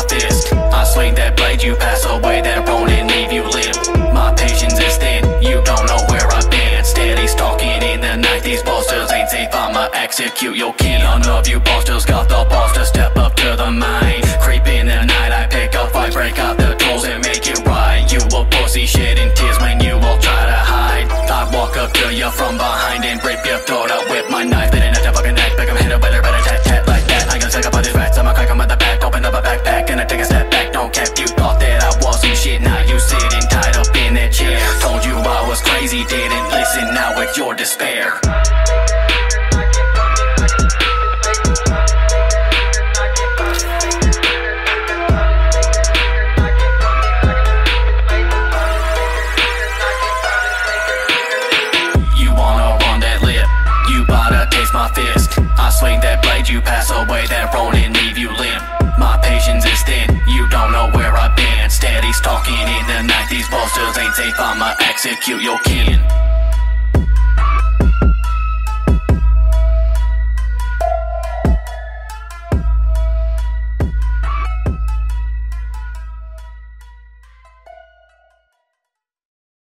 my fist. I swing that blade, you pass away, that won't and leave you limp. My patience is thin, you don't know where I've been. Steady stalking in the night, these busters ain't safe, I'ma execute your kid. None of you busters got the balls to step up to the mine. Creep in the night, I pick a fight, break out the tools and make it right. You a pussy, shit and tears when you all try to hide. I walk up to you from behind and rip your throat out with my knife. Then I fucking neck, pick 'em, hit a better, better tat tat like that. I can take up all these rats, I'ma crack 'em at the back, open up a backpack and I take a step back. Don't cap, you thought that I wasn't shit, now you sitting tied up in that chair. Told you I was crazy, didn't listen, now it's your despair. My fist, I swing that blade, you pass away, that won't and leave you limp. My patience is thin, you don't know where I've been. Steady stalking in the night, these busters ain't safe, I'ma execute your kin.